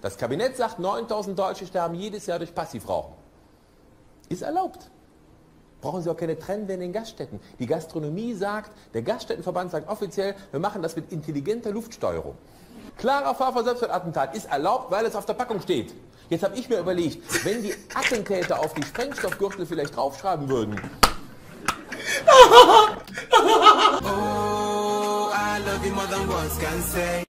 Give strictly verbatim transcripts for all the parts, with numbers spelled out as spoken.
Das Kabinett sagt, neuntausend Deutsche sterben jedes Jahr durch Passivrauchen. Ist erlaubt. Brauchen Sie auch keine Trennwände in Gaststätten. Die Gastronomie sagt, der Gaststättenverband sagt offiziell, wir machen das mit intelligenter Luftsteuerung. Klarer Fall von Selbstmordattentat ist erlaubt, weil es auf der Packung steht. Jetzt habe ich mir überlegt, wenn die Attentäter auf die Sprengstoffgürtel vielleicht draufschreiben würden. Oh, I love you more than words can say.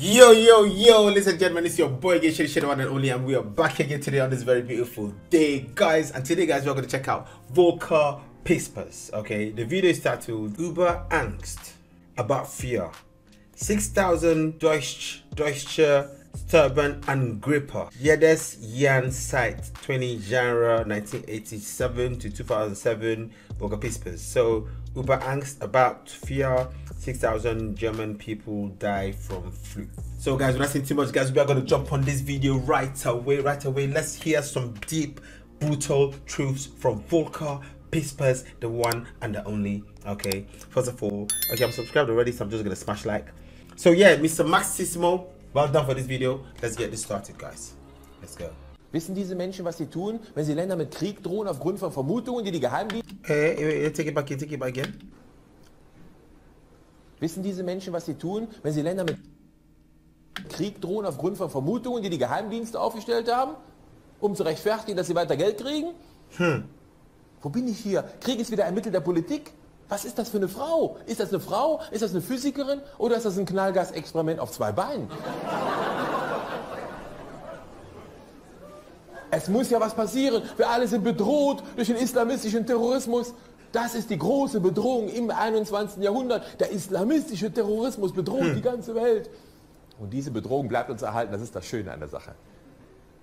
Yo, yo, yo, ladies and gentlemen, it's your boy Gishisha, the one and only, and we are back again today on this very beautiful day, guys. And today, guys, we're going to check out Volker Pispers, okay? The video is titled Über Angst, About Fear. sechstausend Deutsch, Deutsche Sturban Angripa. Jedes Jahr seit zwanzigsten Januar neunzehnhundertsiebenundachtzig to zweitausendsieben, Volker Pispers. So, Über Angst, About Fear. six thousand German people die from flu. So guys, we're not saying too much, guys. We are going to jump on this video right away, right away. Let's hear some deep, brutal truths from Volker Pispers, the one and the only, okay? First of all, okay, I'm subscribed already, so I'm just going to smash like. So yeah, Mister Maxissimo, well done for this video. Let's get this started, guys. Let's go. Wissen diese Menschen, was sie tun, wenn sie Länder mit Krieg drohen aufgrund von Vermutungen, die die Geheimdienste... Hey, hey, take it back again, take it back again. Wissen diese Menschen, was sie tun, wenn sie Länder mit Krieg drohen aufgrund von Vermutungen, die die Geheimdienste aufgestellt haben, um zu rechtfertigen, dass sie weiter Geld kriegen? Hm. Wo bin ich hier? Krieg ist wieder ein Mittel der Politik? Was ist das für eine Frau? Ist das eine Frau? Ist das eine Physikerin? Oder ist das ein Knallgasexperiment auf zwei Beinen? Es muss ja was passieren. Wir alle sind bedroht durch den islamistischen Terrorismus. Das ist die große Bedrohung im einundzwanzigsten Jahrhundert. Der islamistische Terrorismus bedroht hm. die ganze Welt. Und diese Bedrohung bleibt uns erhalten. Das ist das Schöne an der Sache.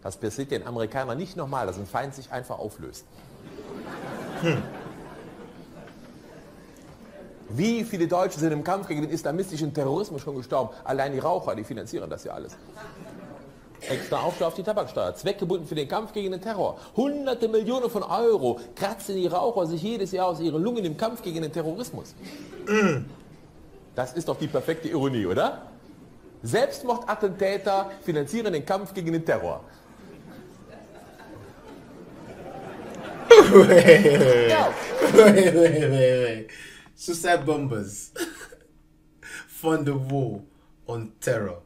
Das passiert den Amerikanern nicht nochmal, dass ein Feind sich einfach auflöst. Hm. Wie viele Deutsche sind im Kampf gegen den islamistischen Terrorismus schon gestorben? Allein die Raucher, die finanzieren das ja alles. Extra Aufschlag auf die Tabaksteuer, zweckgebunden für den Kampf gegen den Terror. Hunderte Millionen von Euro kratzen die Raucher sich jedes Jahr aus ihren Lungen im Kampf gegen den Terrorismus. Das ist doch die perfekte Ironie, oder? Selbstmordattentäter finanzieren den Kampf gegen den Terror. Wait, wait, wait, wait. Suicide bombers fund the war on terror.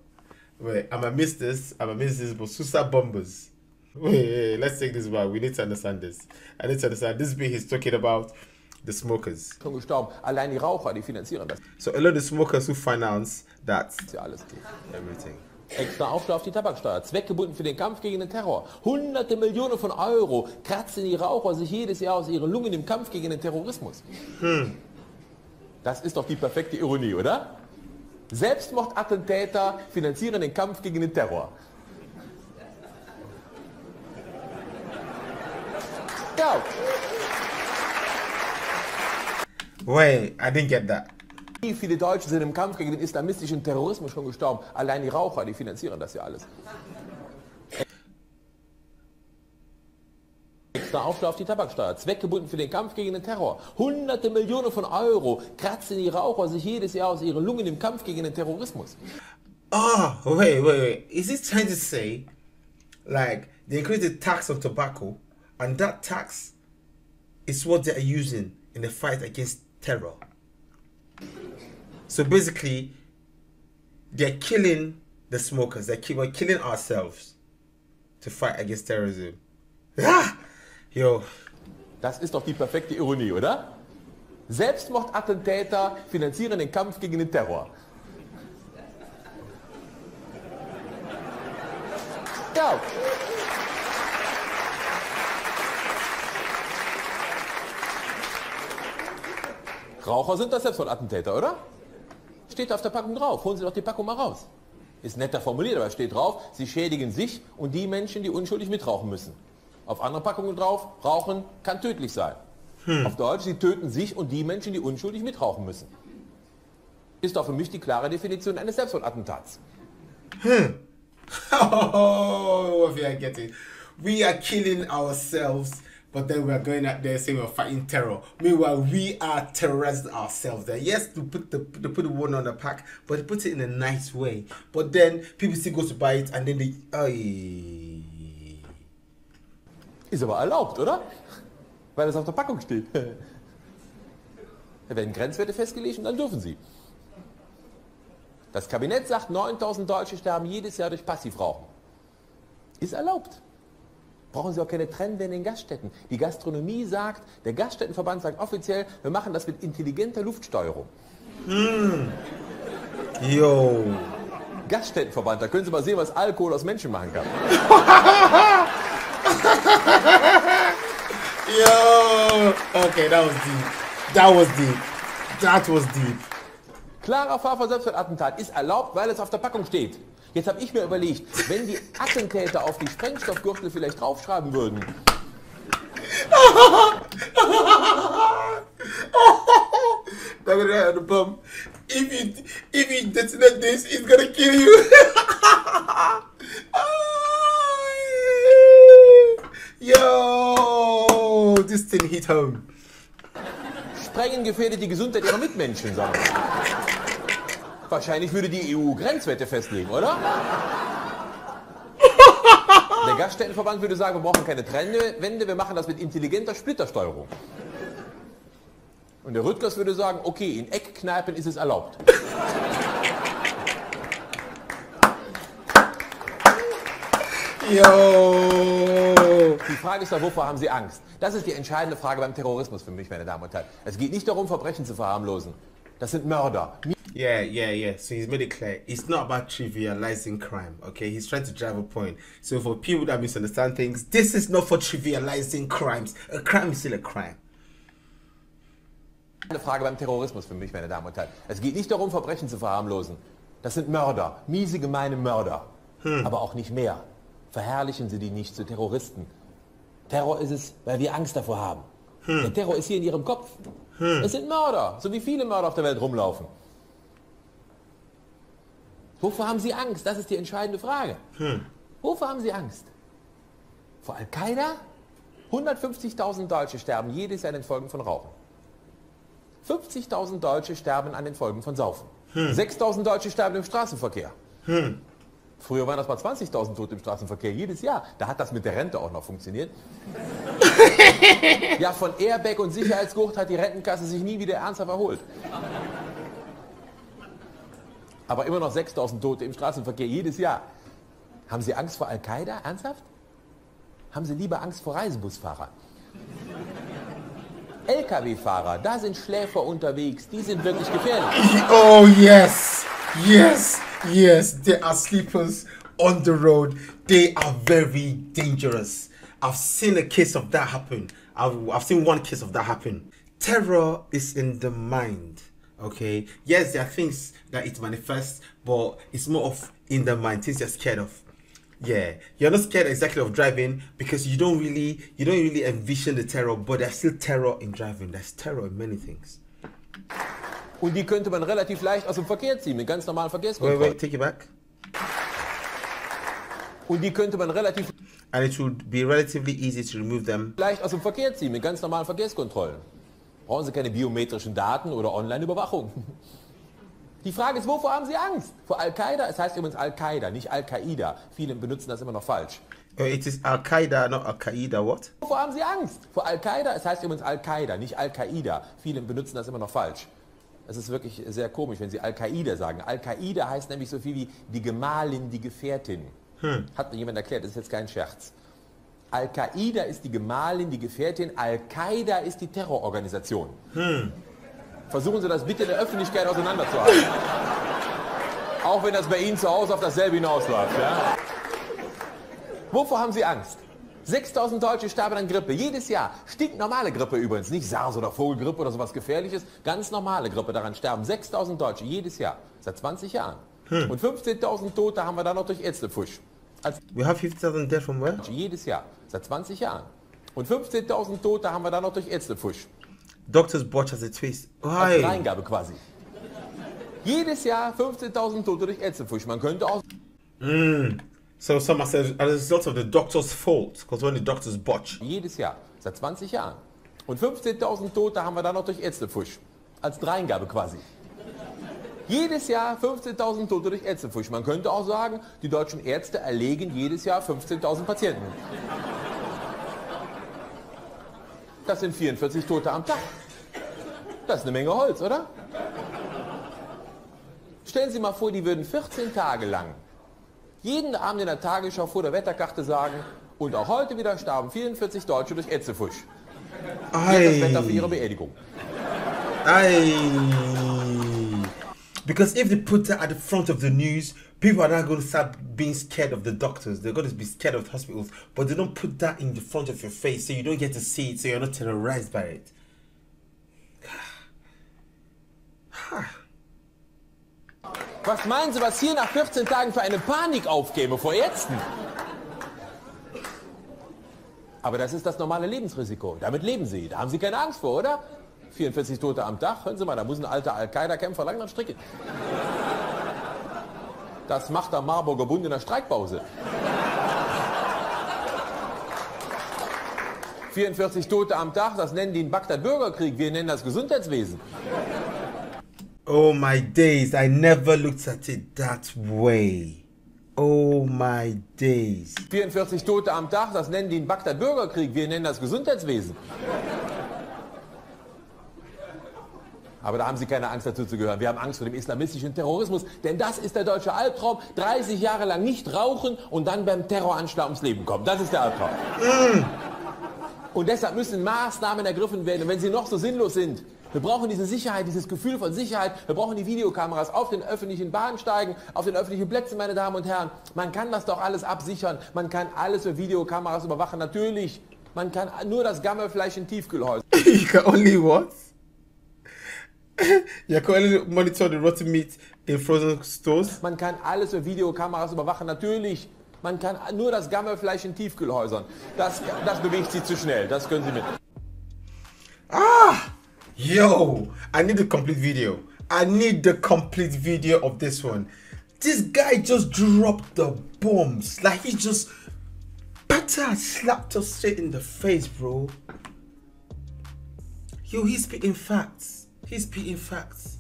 Wait, I'm gonna miss this. I'm gonna miss this, but suicide bombers. Wait, wait, wait, let's take this back. We need to understand this. I need to understand this bit he's talking about the smokers. Schon gestorben. Allein die Raucher, die finanzieren das. So a lot of smokers who finance that. Ja, alles geht. Everything. Extra Aufschlag auf die Tabaksteuer, zweckgebunden für den Kampf gegen den Terror. Hunderte Millionen von Euro kratzen die Raucher sich jedes Jahr aus ihren Lungen im Kampf gegen den Terrorismus. Hm. Das ist doch die perfekte Ironie, oder? Selbstmordattentäter finanzieren den Kampf gegen den Terror. Ja. Wait, I didn't get that. Wie viele Deutsche sind im Kampf gegen den islamistischen Terrorismus schon gestorben? Allein die Raucher, die finanzieren das ja alles. Extra Aufschlag auf die Tabaksteuer, zweckgebunden für den Kampf gegen den Terror. Hunderte Millionen von Euro kratzen die Raucher sich jedes Jahr aus ihren Lungen im Kampf gegen den Terrorismus. Ah, oh, wait, wait, wait. Is this trying to say, like, they increase the tax of tobacco, and that tax is what they are using in the fight against terror? So basically, they're killing the smokers. They're killing ourselves to fight against terrorism. Ah! Yo. Das ist doch die perfekte Ironie, oder? Selbstmordattentäter finanzieren den Kampf gegen den Terror. Ja. Raucher sind das Selbstmordattentäter, oder? Steht auf der Packung drauf. Holen Sie doch die Packung mal raus. Ist netter formuliert, aber steht drauf, Sie schädigen sich und die Menschen, die unschuldig mitrauchen müssen. Auf anderen Packungen drauf, Rauchen kann tödlich sein. Hm. Auf Deutsch, sie töten sich und die Menschen, die unschuldig mitrauchen müssen. Ist doch für mich die klare Definition eines Selbstmordattentats. Hm. Oh, we are getting, we are killing ourselves But then we are going out there saying we are fighting terror. Meanwhile, we are terrorists ourselves. There, yes, to put the to put the one on the pack, but to put it in a nice way. But then people still go to buy it, and then they. Ay. Ist aber erlaubt, oder? Weil das auf der Packung steht. Da werden Grenzwerte festgelegt und dann dürfen sie. Das Kabinett sagt, neuntausend Deutsche sterben jedes Jahr durch Passivrauchen. Ist erlaubt. Brauchen Sie auch keine Trennwände in Gaststätten. Die Gastronomie sagt, der Gaststättenverband sagt offiziell, wir machen das mit intelligenter Luftsteuerung. Mm. Yo. Gaststättenverband, da können Sie mal sehen, was Alkohol aus Menschen machen kann. Yo. Okay, that was deep. That was deep. That was deep. Klarer Fall von Selbstmordattentat ist erlaubt, weil es auf der Packung steht. Jetzt habe ich mir überlegt, wenn die Attentäter auf die Sprengstoffgürtel vielleicht draufschreiben würden. They're gonna have a bomb. If you, if you detonate this, it's gonna kill you. Yo, this thing hit home. Sprengen gefährdet die Gesundheit ihrer Mitmenschen, sagen wir. Wahrscheinlich würde die E U Grenzwerte festlegen, oder? Der Gaststättenverband würde sagen, wir brauchen keine Trennwände, wir machen das mit intelligenter Splittersteuerung. Und der Rüttgers würde sagen, okay, in Eckkneipen ist es erlaubt. Yo. Die Frage ist doch, wovor haben Sie Angst? Das ist die entscheidende Frage beim Terrorismus für mich, meine Damen und Herren. Es geht nicht darum, Verbrechen zu verharmlosen. Das sind Mörder. Yeah, yeah, yeah. So he's made it clear. It's not about trivializing crime, okay? He's trying to drive a point. So for people that misunderstand things, this is not for trivializing crimes. A crime is still a crime. Eine Frage beim Terrorismus für mich, meine Damen und Herren. Es geht nicht darum, Verbrechen zu verharmlosen. Das sind Mörder. Miese, gemeine Mörder. Hm. Aber auch nicht mehr. Verherrlichen Sie die nicht zu Terroristen. Terror ist es, weil wir Angst davor haben. Hm. Der Terror ist hier in Ihrem Kopf. Hm. Es sind Mörder, so wie viele Mörder auf der Welt rumlaufen. Wovor haben Sie Angst? Das ist die entscheidende Frage. Hm. Wovor haben Sie Angst? Vor Al-Qaida? hundertfünfzigtausend Deutsche sterben jedes Jahr an den Folgen von Rauchen. fünfzigtausend Deutsche sterben an den Folgen von Saufen. Hm. sechstausend Deutsche sterben im Straßenverkehr. Hm. Früher waren das mal zwanzigtausend Tote im Straßenverkehr jedes Jahr. Da hat das mit der Rente auch noch funktioniert. Ja, von Airbag und Sicherheitsgurt hat die Rentenkasse sich nie wieder ernsthaft erholt. Aber immer noch sechstausend Tote im Straßenverkehr jedes Jahr. Haben Sie Angst vor Al-Qaida? Ernsthaft? Haben Sie lieber Angst vor Reisebusfahrern? L K W-Fahrer, da sind Schläfer unterwegs. Die sind wirklich gefährlich. Oh yes, yes, yes. They are sleepers on the road. They are very dangerous. I've seen a case of that happen. I've, I've seen one case of that happen. Terror is in the mind. Okay, yes, there are things that it manifests, but it's more of in the mind, things you're scared of. Yeah, you're not scared exactly of driving because you don't really, you don't really envision the terror, but there's still terror in driving. There's terror in many things. Und die könnte man relativ leicht aus dem Verkehr ziehen, mit ganz normalen Verkehrskontrollen. Wait, wait, take it back. Und die könnte man relativ And it would be relatively easy to remove them. leicht aus dem Verkehr ziehen, mit ganz normalen Verkehrskontrollen. Brauchen Sie keine biometrischen Daten oder Online-Überwachung. Die Frage ist, wovor haben Sie Angst? Vor Al-Qaida? Es heißt übrigens Al-Qaida, nicht Al-Qaida. Viele benutzen das immer noch falsch. Oh, it is Al-Qaida, not Al-Qaida, what? Wovor haben Sie Angst? Vor Al-Qaida? Es heißt übrigens Al-Qaida, nicht Al-Qaida. Viele benutzen das immer noch falsch. Es ist wirklich sehr komisch, wenn Sie Al-Qaida sagen. Al-Qaida heißt nämlich so viel wie die Gemahlin, die Gefährtin. Hm. Hat mir jemand erklärt, das ist jetzt kein Scherz. Al-Qaida ist die Gemahlin, die Gefährtin, Al-Qaida ist die Terrororganisation. Hm. Versuchen Sie das bitte in der Öffentlichkeit auseinanderzuhalten. Auch wenn das bei Ihnen zu Hause auf dasselbe hinausläuft. Ja? Wovor haben Sie Angst? sechstausend Deutsche sterben an Grippe, jedes Jahr. Stinknormale Grippe übrigens, nicht SARS oder Vogelgrippe oder sowas Gefährliches. Ganz normale Grippe, daran sterben sechstausend Deutsche jedes Jahr, seit zwanzig Jahren. Hm. Und fünfzehntausend Tote haben wir dann noch durch Ärztepfusch. Als we have fifty thousand deaths from where? Jedes Jahr, seit zwanzig Jahren. Und fünfzehntausend Tote haben wir dann noch durch Ärztepfusch. Doctors botch as a twist. Why? Als Reingabe quasi. Jedes Jahr fünfzehntausend Tote durch Ärztepfusch. Man könnte auch... Mm. So some said, as a result of the doctor's fault, because when the doctors botch. Jedes Jahr Seit zwanzig Jahren. Und fünfzehntausend Tote haben wir dann noch durch Ärztefusch. Als Dreingabe quasi. Jedes Jahr fünfzehntausend Tote durch Ärztefusch. Man könnte auch sagen, die deutschen Ärzte erlegen jedes Jahr fünfzehntausend Patienten. Das sind vierundvierzig Tote am Tag. Das ist eine Menge Holz, oder? Stellen Sie mal vor, die würden vierzehn Tage lang jeden Abend in der Tagesschau vor der Wetterkarte sagen, und auch heute wieder starben vierundvierzig Deutsche durch Ärztefusch. Ei. Das Wetter für ihre Beerdigung. Ei. Because if they put that at the front of the news, people are not going to start being scared of the doctors. They're going to be scared of hospitals. But they don't put that in the front of your face so you don't get to see it, so you're not terrorized by it. Was meinen Sie, was hier nach vierzehn Tagen für eine Panik aufkäme vor Ärzten? Aber das ist das normale Lebensrisiko. Damit leben Sie. Da haben Sie keine Angst vor, oder? vierundvierzig Tote am Tag. Hören Sie mal, da muss ein alter Al-Qaida-Kämpfer langsam stricken. Das macht der Marburger Bund in der Streikpause. vierundvierzig Tote am Tag, das nennen die in Bagdad Bürgerkrieg. Wir nennen das Gesundheitswesen. Oh my days, I never looked at it that way. Oh my days. vierundvierzig Tote am Tag, das nennen die in Bagdad Bürgerkrieg. Wir nennen das Gesundheitswesen. Aber da haben Sie keine Angst, dazu zu gehören. Wir haben Angst vor dem islamistischen Terrorismus, denn das ist der deutsche Albtraum. dreißig Jahre lang nicht rauchen und dann beim Terroranschlag ums Leben kommen. Das ist der Albtraum. Mm. Und deshalb müssen Maßnahmen ergriffen werden. Und wenn sie noch so sinnlos sind, wir brauchen diese Sicherheit, dieses Gefühl von Sicherheit. Wir brauchen die Videokameras auf den öffentlichen Bahnsteigen, auf den öffentlichen Plätzen, meine Damen und Herren. Man kann das doch alles absichern. Man kann alles mit Videokameras überwachen. Natürlich, man kann nur das Gammelfleisch in Tiefkühlhäuser. You can only what? You can only monitor the rotten meat in frozen stores. Man kann alles mit Videokameras überwachen. Natürlich, man kann nur das Gammelfleisch in Tiefkühlhäusern. Das, das bewegt Sie zu schnell. Das können Sie mit. Ah! Yo, I need the complete video. I need the complete video of this one. This guy just dropped the bombs. Like he just patter slapped us straight in the face, bro. Yo, he's speaking facts. He's speaking facts.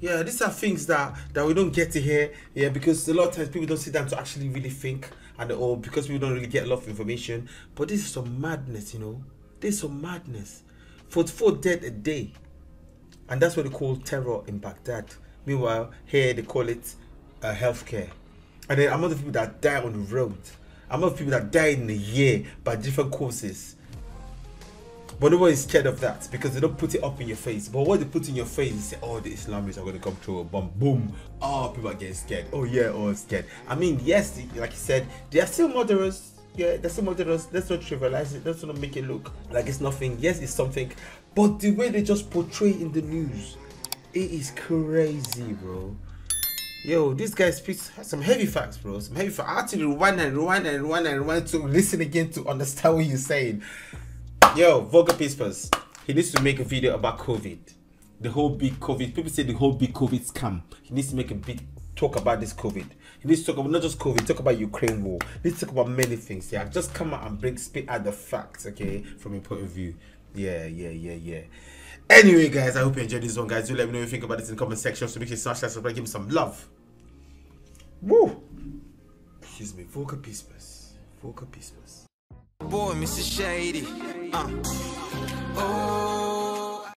Yeah, these are things that, that we don't get to hear. Yeah, because a lot of times people don't sit down to actually really think at all because we don't really get a lot of information. But this is some madness, you know. This is some madness. forty-four dead a day, and that's what they call terror in Baghdad. Meanwhile, here they call it uh, healthcare. And then amount of people that die on the road, amount of people that die in a year by different causes. But nobody's scared of that because they don't put it up in your face. But what they put in your face is say, "Oh, the Islamists are going to come through a bomb." Boom! Oh, people are getting scared. Oh yeah, oh scared. I mean, yes, like you said, they are still murderers. Yeah, that's some other. Let's not trivialize it. Let's not make it look like it's nothing. Yes, it's something, but the way they just portray in the news, it is crazy, bro. Yo, this guy speaks some heavy facts, bro. Some heavy facts. I had to rewind and rewind and rewind and rewind to listen again to understand what you're saying. Yo, Volker Pispers, he needs to make a video about COVID. The whole big COVID. People say the whole big COVID scam. He needs to make a big talk about this COVID. He needs to talk about not just COVID, talk about Ukraine war. He needs to talk about many things. Yeah, just come out and bring spit out the facts, okay, from your point of view. Yeah, yeah, yeah, yeah. Anyway, guys, I hope you enjoyed this one, guys. Do let me know what you think about this in the comment section. So make sure you smash that subscribe, give me some love. Woo! Excuse me, Volker Pispers. Volker Pispers. Boy, Mister Shady. Uh. Oh.